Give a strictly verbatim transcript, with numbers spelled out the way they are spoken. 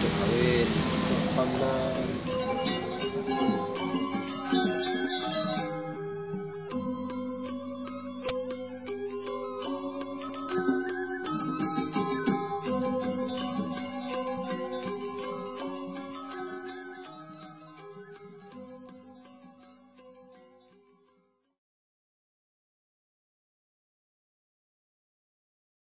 Cukawin. Pamla.